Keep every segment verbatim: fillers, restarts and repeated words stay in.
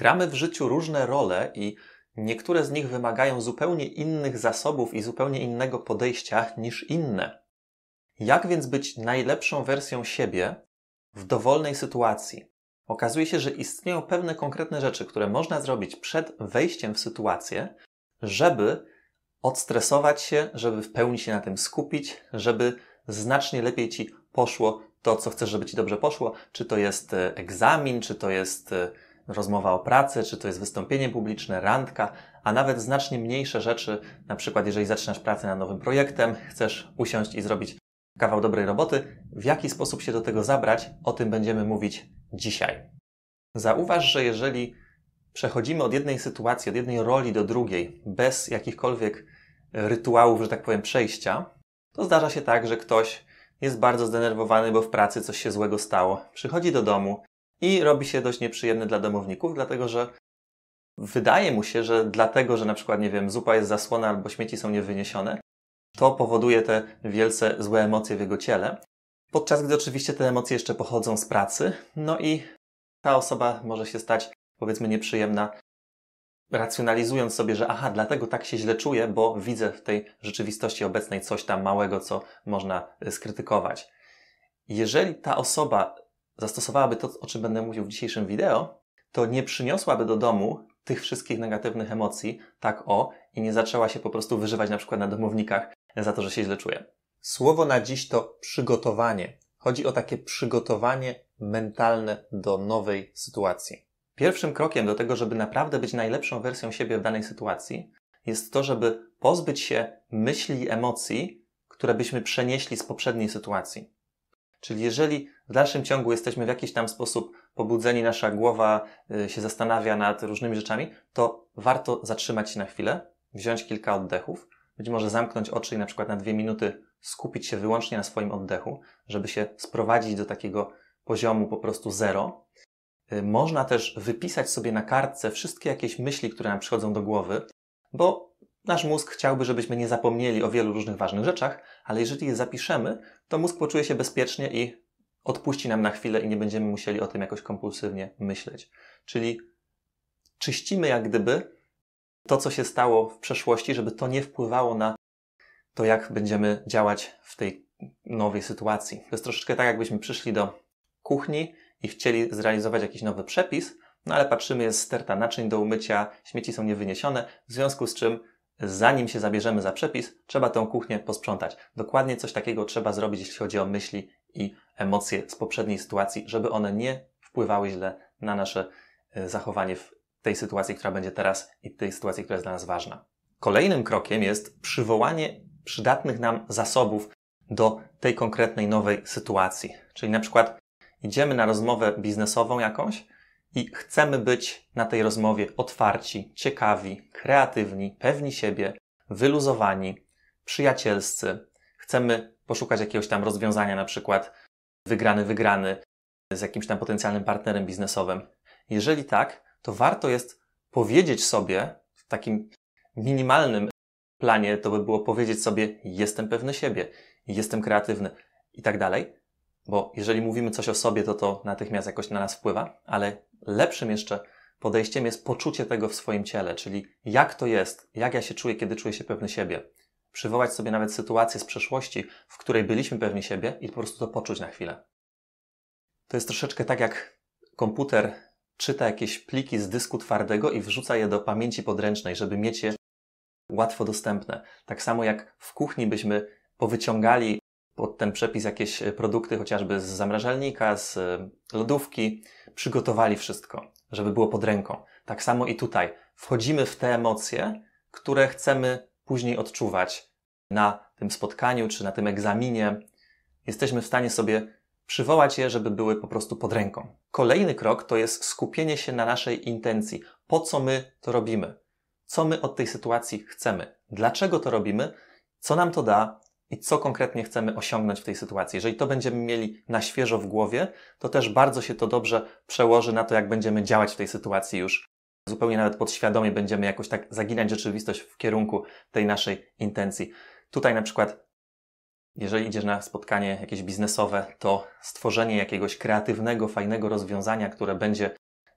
Gramy w życiu różne role i niektóre z nich wymagają zupełnie innych zasobów i zupełnie innego podejścia niż inne. Jak więc być najlepszą wersją siebie w dowolnej sytuacji? Okazuje się, że istnieją pewne konkretne rzeczy, które można zrobić przed wejściem w sytuację, żeby odstresować się, żeby w pełni się na tym skupić, żeby znacznie lepiej Ci poszło to, co chcesz, żeby Ci dobrze poszło. Czy to jest egzamin, czy to jest rozmowa o pracy, czy to jest wystąpienie publiczne, randka, a nawet znacznie mniejsze rzeczy, na przykład jeżeli zaczynasz pracę nad nowym projektem, chcesz usiąść i zrobić kawał dobrej roboty, w jaki sposób się do tego zabrać, o tym będziemy mówić dzisiaj. Zauważ, że jeżeli przechodzimy od jednej sytuacji, od jednej roli do drugiej, bez jakichkolwiek rytuałów, że tak powiem, przejścia, to zdarza się tak, że ktoś jest bardzo zdenerwowany, bo w pracy coś się złego stało, przychodzi do domu i robi się dość nieprzyjemny dla domowników, dlatego że wydaje mu się, że dlatego, że na przykład, nie wiem, zupa jest zasłona albo śmieci są niewyniesione, to powoduje te wielce złe emocje w jego ciele, podczas gdy oczywiście te emocje jeszcze pochodzą z pracy, no i ta osoba może się stać, powiedzmy, nieprzyjemna, racjonalizując sobie, że aha, dlatego tak się źle czuję, bo widzę w tej rzeczywistości obecnej coś tam małego, co można skrytykować. Jeżeli ta osoba zastosowałaby to, o czym będę mówił w dzisiejszym wideo, to nie przyniosłaby do domu tych wszystkich negatywnych emocji, tak o, i nie zaczęła się po prostu wyżywać na przykład na domownikach za to, że się źle czuje. Słowo na dziś to przygotowanie. Chodzi o takie przygotowanie mentalne do nowej sytuacji. Pierwszym krokiem do tego, żeby naprawdę być najlepszą wersją siebie w danej sytuacji, jest to, żeby pozbyć się myśli i emocji, które byśmy przenieśli z poprzedniej sytuacji. Czyli jeżeli w dalszym ciągu jesteśmy w jakiś tam sposób pobudzeni, nasza głowa się zastanawia nad różnymi rzeczami, to warto zatrzymać się na chwilę, wziąć kilka oddechów, być może zamknąć oczy i na przykład na dwie minuty skupić się wyłącznie na swoim oddechu, żeby się sprowadzić do takiego poziomu po prostu zero. Można też wypisać sobie na kartce wszystkie jakieś myśli, które nam przychodzą do głowy, bo nasz mózg chciałby, żebyśmy nie zapomnieli o wielu różnych ważnych rzeczach, ale jeżeli je zapiszemy, to mózg poczuje się bezpiecznie i odpuści nam na chwilę i nie będziemy musieli o tym jakoś kompulsywnie myśleć. Czyli czyścimy jak gdyby to, co się stało w przeszłości, żeby to nie wpływało na to, jak będziemy działać w tej nowej sytuacji. To jest troszeczkę tak, jakbyśmy przyszli do kuchni i chcieli zrealizować jakiś nowy przepis, no ale patrzymy, jest sterta naczyń do umycia, śmieci są niewyniesione, w związku z czym zanim się zabierzemy za przepis, trzeba tą kuchnię posprzątać. Dokładnie coś takiego trzeba zrobić, jeśli chodzi o myśli i emocje z poprzedniej sytuacji, żeby one nie wpływały źle na nasze zachowanie w tej sytuacji, która będzie teraz i tej sytuacji, która jest dla nas ważna. Kolejnym krokiem jest przywołanie przydatnych nam zasobów do tej konkretnej nowej sytuacji. Czyli na przykład idziemy na rozmowę biznesową jakąś i chcemy być na tej rozmowie otwarci, ciekawi, kreatywni, pewni siebie, wyluzowani, przyjacielscy. Chcemy poszukać jakiegoś tam rozwiązania, na przykład wygrany, wygrany z jakimś tam potencjalnym partnerem biznesowym. Jeżeli tak, to warto jest powiedzieć sobie, w takim minimalnym planie to by było powiedzieć sobie, jestem pewny siebie, jestem kreatywny i tak dalej. Bo jeżeli mówimy coś o sobie, to to natychmiast jakoś na nas wpływa, ale lepszym jeszcze podejściem jest poczucie tego w swoim ciele, czyli jak to jest, jak ja się czuję, kiedy czuję się pewny siebie. Przywołać sobie nawet sytuację z przeszłości, w której byliśmy pewni siebie i po prostu to poczuć na chwilę. To jest troszeczkę tak, jak komputer czyta jakieś pliki z dysku twardego i wrzuca je do pamięci podręcznej, żeby mieć je łatwo dostępne. Tak samo jak w kuchni byśmy powyciągali pod ten przepis jakieś produkty, chociażby z zamrażalnika, z lodówki, przygotowali wszystko, żeby było pod ręką. Tak samo i tutaj. Wchodzimy w te emocje, które chcemy później odczuwać na tym spotkaniu czy na tym egzaminie. Jesteśmy w stanie sobie przywołać je, żeby były po prostu pod ręką. Kolejny krok to jest skupienie się na naszej intencji. Po co my to robimy? Co my od tej sytuacji chcemy? Dlaczego to robimy? Co nam to da? I co konkretnie chcemy osiągnąć w tej sytuacji. Jeżeli to będziemy mieli na świeżo w głowie, to też bardzo się to dobrze przełoży na to, jak będziemy działać w tej sytuacji już. Zupełnie nawet podświadomie będziemy jakoś tak zaginać rzeczywistość w kierunku tej naszej intencji. Tutaj na przykład, jeżeli idziesz na spotkanie jakieś biznesowe, to stworzenie jakiegoś kreatywnego, fajnego rozwiązania, które będzie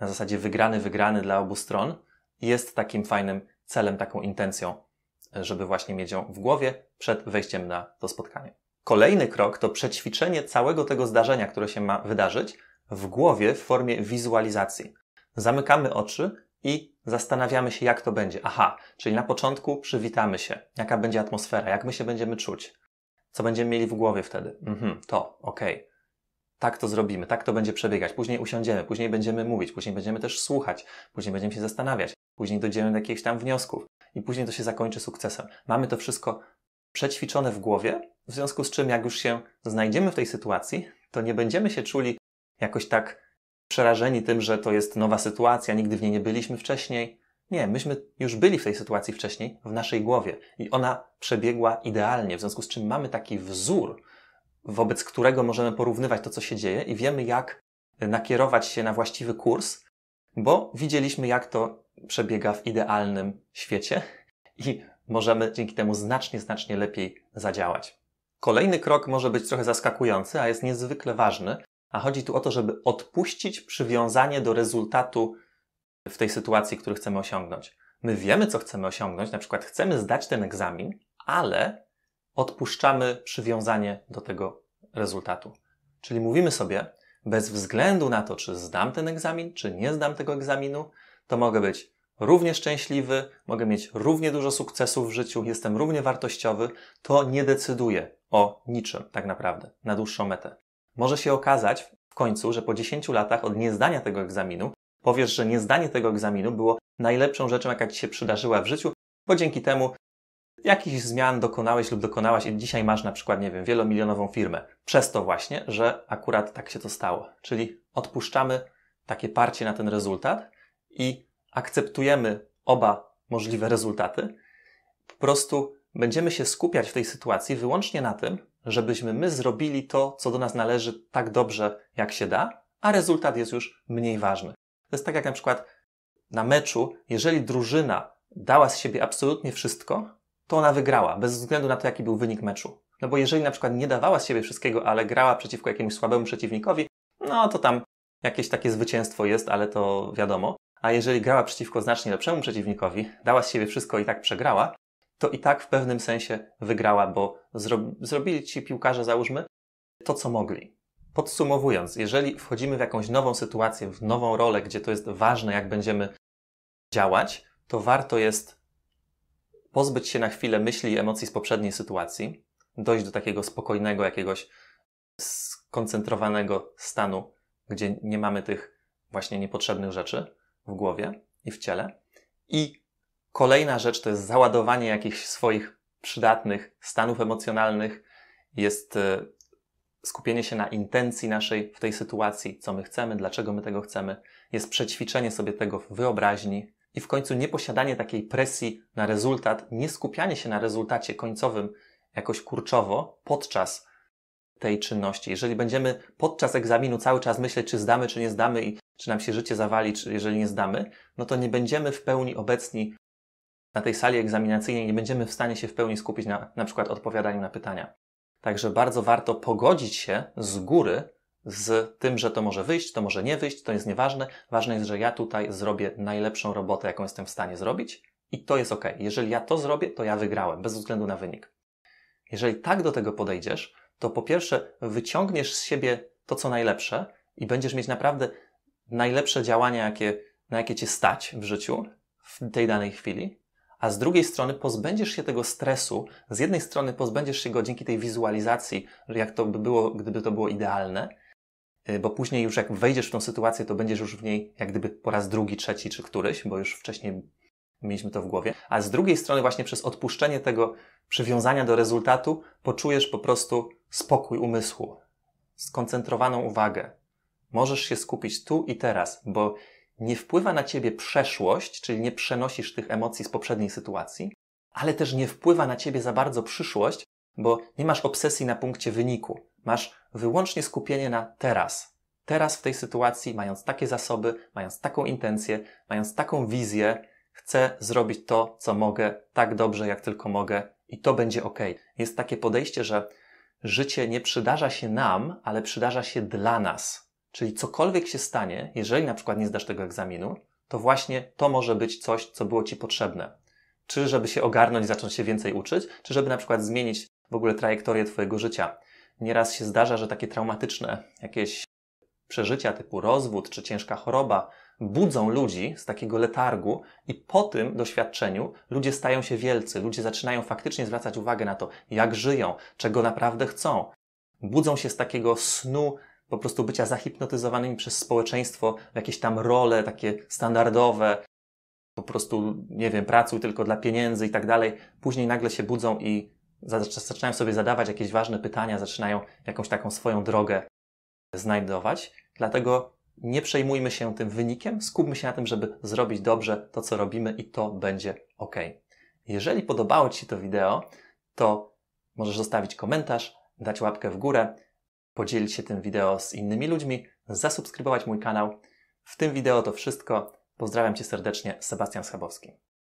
na zasadzie wygrany, wygrany dla obu stron jest takim fajnym celem, taką intencją, żeby właśnie mieć ją w głowie przed wejściem na to spotkanie. Kolejny krok to przećwiczenie całego tego zdarzenia, które się ma wydarzyć, w głowie w formie wizualizacji. Zamykamy oczy i zastanawiamy się, jak to będzie. Aha, czyli na początku przywitamy się. Jaka będzie atmosfera? Jak my się będziemy czuć? Co będziemy mieli w głowie wtedy? Mhm, to, okej. Okay. Tak to zrobimy, tak to będzie przebiegać. Później usiądziemy, później będziemy mówić, później będziemy też słuchać, później będziemy się zastanawiać, później dojdziemy do jakichś tam wniosków i później to się zakończy sukcesem. Mamy to wszystko przećwiczone w głowie, w związku z czym jak już się znajdziemy w tej sytuacji, to nie będziemy się czuli jakoś tak przerażeni tym, że to jest nowa sytuacja, nigdy w niej nie byliśmy wcześniej. Nie, myśmy już byli w tej sytuacji wcześniej w naszej głowie i ona przebiegła idealnie, w związku z czym mamy taki wzór, wobec którego możemy porównywać to, co się dzieje i wiemy, jak nakierować się na właściwy kurs, bo widzieliśmy, jak to przebiega w idealnym świecie i możemy dzięki temu znacznie, znacznie lepiej zadziałać. Kolejny krok może być trochę zaskakujący, a jest niezwykle ważny, a chodzi tu o to, żeby odpuścić przywiązanie do rezultatu w tej sytuacji, który chcemy osiągnąć. My wiemy, co chcemy osiągnąć, na przykład chcemy zdać ten egzamin, ale odpuszczamy przywiązanie do tego rezultatu. Czyli mówimy sobie, bez względu na to, czy zdam ten egzamin, czy nie zdam tego egzaminu, to mogę być równie szczęśliwy, mogę mieć równie dużo sukcesów w życiu, jestem równie wartościowy, to nie decyduje o niczym tak naprawdę na dłuższą metę. Może się okazać w końcu, że po dziesięciu latach od niezdania tego egzaminu powiesz, że niezdanie tego egzaminu było najlepszą rzeczą, jaka Ci się przydarzyła w życiu, bo dzięki temu jakichś zmian dokonałeś lub dokonałaś i dzisiaj masz na przykład, nie wiem, wielomilionową firmę. Przez to właśnie, że akurat tak się to stało. Czyli odpuszczamy takie parcie na ten rezultat i akceptujemy oba możliwe rezultaty. Po prostu będziemy się skupiać w tej sytuacji wyłącznie na tym, żebyśmy my zrobili to, co do nas należy tak dobrze, jak się da, a rezultat jest już mniej ważny. To jest tak jak na przykład na meczu, jeżeli drużyna dała z siebie absolutnie wszystko, to ona wygrała, bez względu na to, jaki był wynik meczu. No bo jeżeli na przykład nie dawała z siebie wszystkiego, ale grała przeciwko jakiemuś słabemu przeciwnikowi, no to tam jakieś takie zwycięstwo jest, ale to wiadomo. A jeżeli grała przeciwko znacznie lepszemu przeciwnikowi, dała z siebie wszystko i tak przegrała, to i tak w pewnym sensie wygrała, bo zro- zrobili ci piłkarze, załóżmy, to, co mogli. Podsumowując, jeżeli wchodzimy w jakąś nową sytuację, w nową rolę, gdzie to jest ważne, jak będziemy działać, to warto jest pozbyć się na chwilę myśli i emocji z poprzedniej sytuacji, dojść do takiego spokojnego, jakiegoś skoncentrowanego stanu, gdzie nie mamy tych właśnie niepotrzebnych rzeczy w głowie i w ciele. I kolejna rzecz to jest załadowanie jakichś swoich przydatnych stanów emocjonalnych, jest skupienie się na intencji naszej w tej sytuacji, co my chcemy, dlaczego my tego chcemy, jest przećwiczenie sobie tego w wyobraźni, i w końcu nieposiadanie takiej presji na rezultat, nie skupianie się na rezultacie końcowym jakoś kurczowo podczas tej czynności. Jeżeli będziemy podczas egzaminu cały czas myśleć, czy zdamy, czy nie zdamy i czy nam się życie zawali, czy jeżeli nie zdamy, no to nie będziemy w pełni obecni na tej sali egzaminacyjnej, nie będziemy w stanie się w pełni skupić na na przykład odpowiadaniu na pytania. Także bardzo warto pogodzić się z góry z tym, że to może wyjść, to może nie wyjść, to jest nieważne. Ważne jest, że ja tutaj zrobię najlepszą robotę, jaką jestem w stanie zrobić i to jest ok. Jeżeli ja to zrobię, to ja wygrałem, bez względu na wynik. Jeżeli tak do tego podejdziesz, to po pierwsze wyciągniesz z siebie to, co najlepsze i będziesz mieć naprawdę najlepsze działania, jakie, na jakie Cię stać w życiu w tej danej chwili, a z drugiej strony pozbędziesz się tego stresu. Z jednej strony pozbędziesz się go dzięki tej wizualizacji, jak to by było, gdyby to było idealne, bo później już jak wejdziesz w tą sytuację, to będziesz już w niej jak gdyby po raz drugi, trzeci czy któryś, bo już wcześniej mieliśmy to w głowie. A z drugiej strony właśnie przez odpuszczenie tego przywiązania do rezultatu poczujesz po prostu spokój umysłu, skoncentrowaną uwagę. Możesz się skupić tu i teraz, bo nie wpływa na Ciebie przeszłość, czyli nie przenosisz tych emocji z poprzedniej sytuacji, ale też nie wpływa na Ciebie za bardzo przyszłość, bo nie masz obsesji na punkcie wyniku. Masz wyłącznie skupienie na teraz. Teraz w tej sytuacji, mając takie zasoby, mając taką intencję, mając taką wizję, chcę zrobić to, co mogę, tak dobrze, jak tylko mogę i to będzie ok. Jest takie podejście, że życie nie przydarza się nam, ale przydarza się dla nas. Czyli cokolwiek się stanie, jeżeli na przykład nie zdasz tego egzaminu, to właśnie to może być coś, co było Ci potrzebne. Czy żeby się ogarnąć, zacząć się więcej uczyć, czy żeby na przykład zmienić w ogóle trajektorię Twojego życia. Nieraz się zdarza, że takie traumatyczne jakieś przeżycia typu rozwód czy ciężka choroba budzą ludzi z takiego letargu i po tym doświadczeniu ludzie stają się wielcy, ludzie zaczynają faktycznie zwracać uwagę na to, jak żyją, czego naprawdę chcą. Budzą się z takiego snu po prostu bycia zahipnotyzowanymi przez społeczeństwo w jakieś tam role takie standardowe, po prostu, nie wiem, pracuj tylko dla pieniędzy i tak dalej. Później nagle się budzą i zaczynają sobie zadawać jakieś ważne pytania, zaczynają jakąś taką swoją drogę znajdować. Dlatego nie przejmujmy się tym wynikiem, skupmy się na tym, żeby zrobić dobrze to, co robimy i to będzie ok. Jeżeli podobało Ci się to wideo, to możesz zostawić komentarz, dać łapkę w górę, podzielić się tym wideo z innymi ludźmi, zasubskrybować mój kanał. W tym wideo to wszystko. Pozdrawiam Cię serdecznie, Sebastian Schabowski.